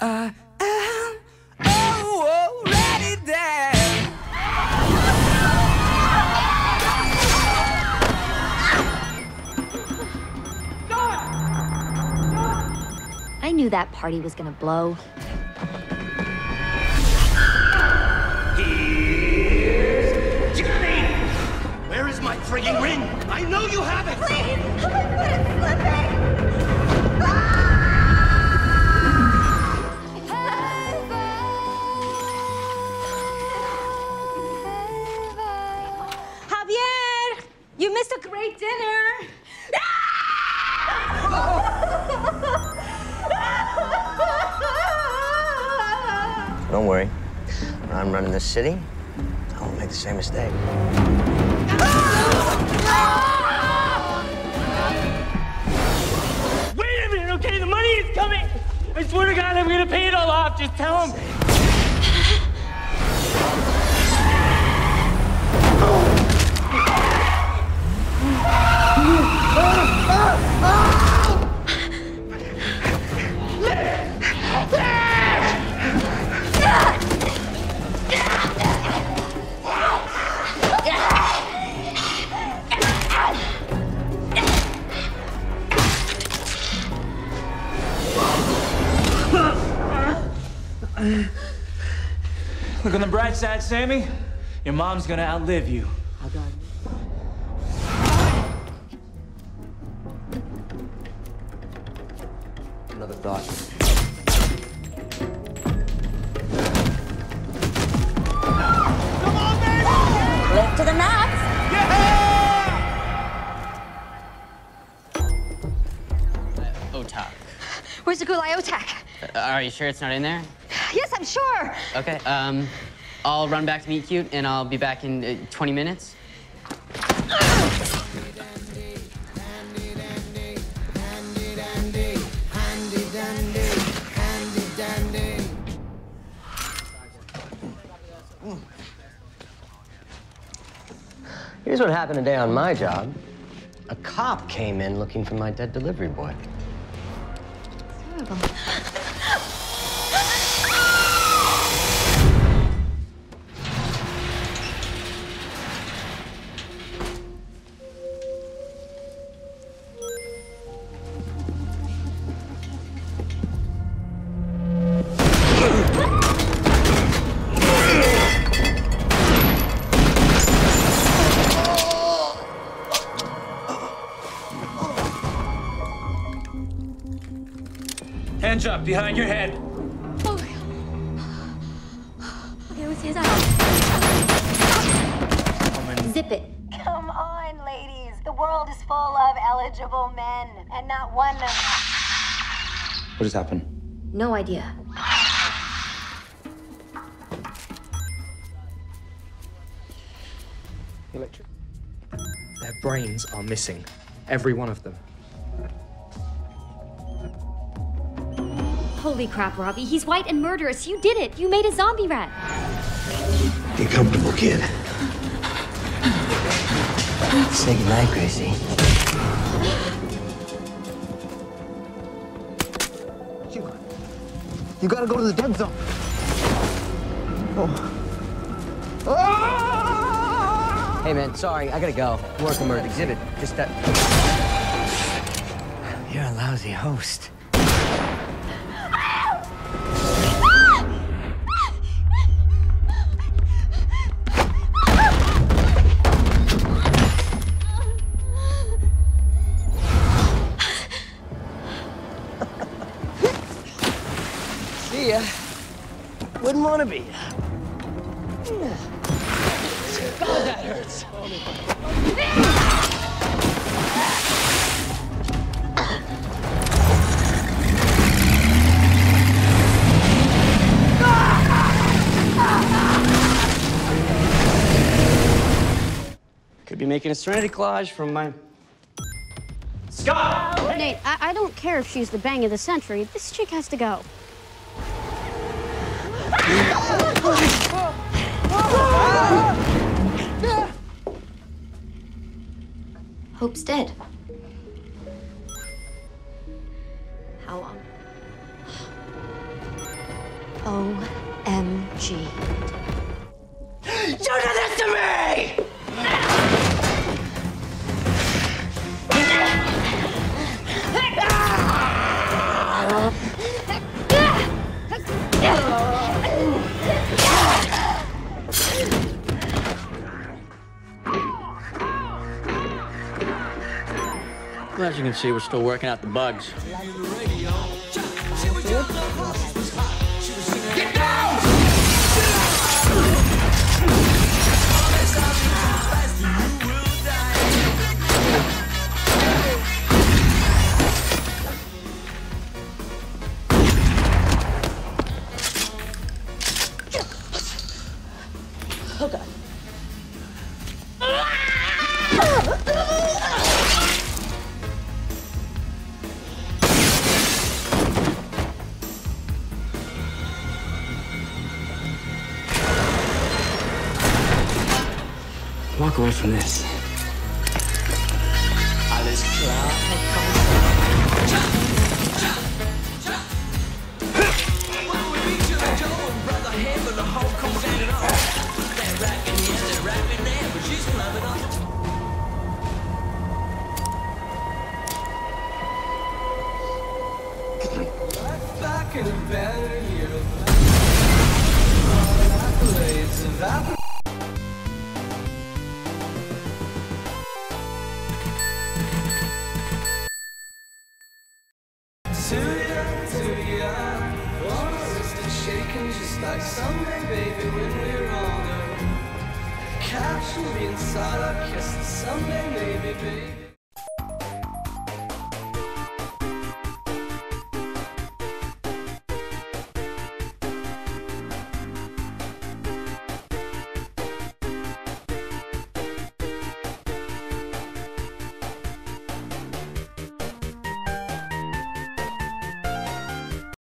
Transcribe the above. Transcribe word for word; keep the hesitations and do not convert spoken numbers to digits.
I am already dead. I knew that party was gonna blow. Here's Jimmy! Where is my frigging ring? I know you have it! Please! Oh my foot is slipping! Ah! You missed a great dinner. Don't worry. When I'm running this city, I won't make the same mistake. Wait a minute, okay? The money is coming. I swear to God, I'm gonna pay it all off. Just tell him. Look on the bright side, Sammy. Your mom's gonna outlive you. I got you. Another thought. Come on, baby! Lift to the max! Yeah! Uh, Otak. Where's the Gulai Otak? Uh, are you sure it's not in there? Yes, I'm sure. Okay. Um, I'll run back to meet Cute, and I'll be back in uh, twenty minutes. Here's what happened today on my job. A cop came in looking for my dead delivery boy. It's horrible. Hands up, behind your head. Oh, my God. Okay, what's his eye? Zip it. Come on, ladies. The world is full of eligible men, and not one of them. What just happened? No idea. Electric. Their brains are missing. Every one of them. Holy crap, Robbie. He's white and murderous. You did it. You made a zombie rat. Be comfortable, kid. Say goodnight, Gracie. You, you gotta go to the dead zone. Oh. Ah! Hey, man, sorry. I gotta go. Work on the exhibit. Just that. You're a lousy host. Yeah. Wouldn't want to be. God, that hurts. Could be making a serenity collage from my... Scott! Hey. Nate, I, I don't care if she's the bang of the century. This chick has to go. Hope's dead. How long? O M G. You did this to me! Well, as you can see, we're still working out the bugs. Get down! Oh, God. Walk away from this. Alles klar. Too young, too young. One sister shaking just like someday, baby, when we're all done. Capture me inside, I'll kiss the someday, maybe, baby.